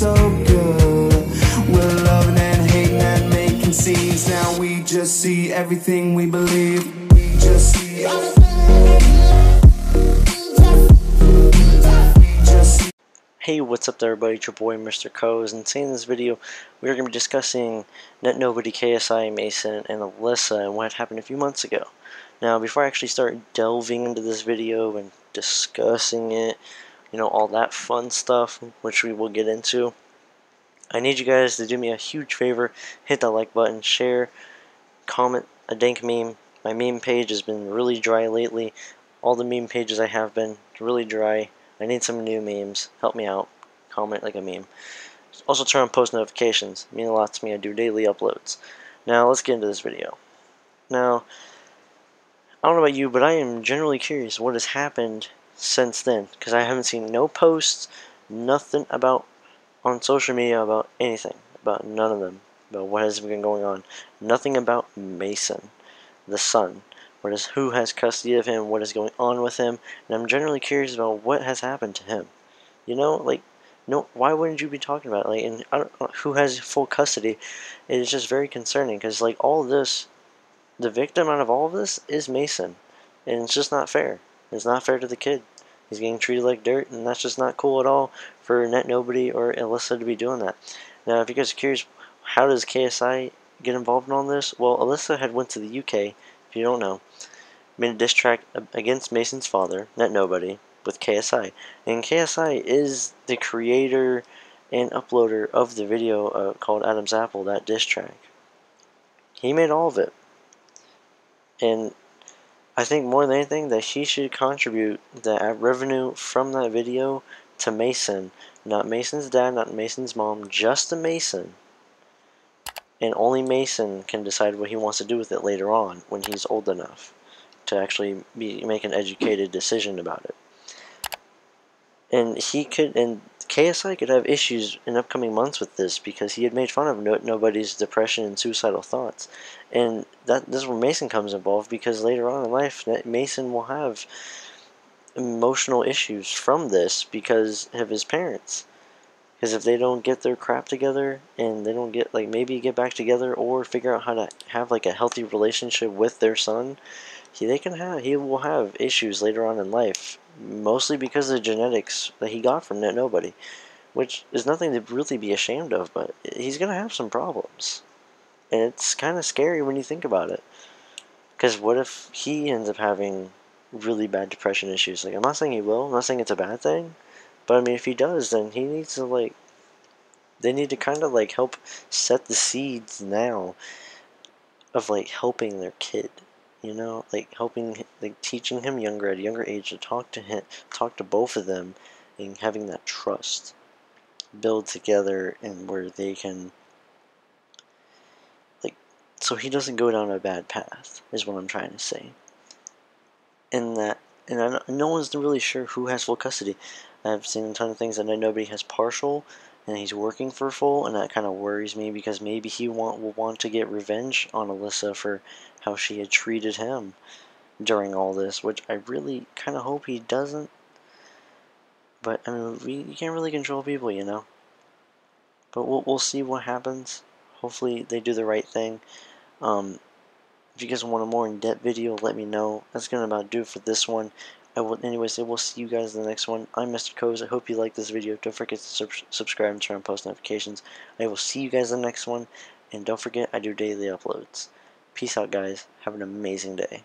so good. We're loving and hating and making scenes. Now we just see everything we believe. We just see everything. Hey, what's up there, everybody? It's your boy Mr. Coz, and today in this video we are going to be discussing Net Nobody, KSI, Mason, and Alyssa and what happened a few months ago. Now, before I actually start delving into this video and discussing it, you know, all that fun stuff, which we will get into, I need you guys to do me a huge favor. Hit that like button, share, comment a dank meme. My meme page has been really dry lately. All the meme pages I have been really dry. I need some new memes. Help me out. Comment like a meme. Also turn on post notifications. It means a lot to me. I do daily uploads. Now, let's get into this video. Now, I don't know about you, but I am generally curious what has happened since then, because I haven't seen no posts, nothing about on social media about anything, about none of them, about what has been going on. Nothing about Mason, the son. What is, who has custody of him, what is going on with him, and I'm generally curious about what has happened to him. You know, like, no, why wouldn't you be talking about it? Like, and I don't, who has full custody? It is just very concerning, because like all this. The victim out of all of this is Mason, and it's just not fair. It's not fair to the kid. He's getting treated like dirt, and that's just not cool at all for Net Nobody or Alyssa to be doing that. Now, if you guys are curious, how does KSI get involved in all this? Well, Alyssa had went to the UK, if you don't know, made a diss track against Mason's father, Net Nobody, with KSI. And KSI is the creator and uploader of the video called Adam's Apple, that diss track. He made all of it. And I think more than anything that he should contribute the revenue from that video to Mason. Not Mason's dad, not Mason's mom, just to Mason. And only Mason can decide what he wants to do with it later on when he's old enough to actually make an educated decision about it. And he could, and KSI could have issues in upcoming months with this, because he had made fun of Nobody's depression and suicidal thoughts, and this is where Mason comes involved, because later on in life, Mason will have emotional issues from this because of his parents. Because if they don't get their crap together, and they don't get, like, maybe get back together or figure out how to have, like, a healthy relationship with their son, he will have issues later on in life, mostly because of the genetics that he got from Net Nobody, which is nothing to really be ashamed of, but he's going to have some problems. And it's kind of scary when you think about it. Because what if he ends up having really bad depression issues? Like, I'm not saying he will, I'm not saying it's a bad thing. But I mean, if he does, then he needs to, like, they need to kind of, like, help set the seeds now of, like, helping their kid, you know, like, helping, like, teaching him younger, at a younger age, to talk to him, talk to both of them, and having that trust build together, and where they can, like, so he doesn't go down a bad path, is what I'm trying to say. And that, and no one's really sure who has full custody. I've seen a ton of things that Nobody has partial, and he's working for full, and that kind of worries me, because maybe he will want to get revenge on Alyssa for how she had treated him during all this, which I really kind of hope he doesn't. But I mean, you can't really control people, you know. But we'll see what happens. Hopefully they do the right thing. If you guys want a more in-depth video, let me know. That's gonna about do it for this one. Anyways, I will see you guys in the next one. I'm Mr. Coz. I hope you liked this video. Don't forget to subscribe and turn on post notifications. I will see you guys in the next one. And don't forget, I do daily uploads. Peace out, guys. Have an amazing day.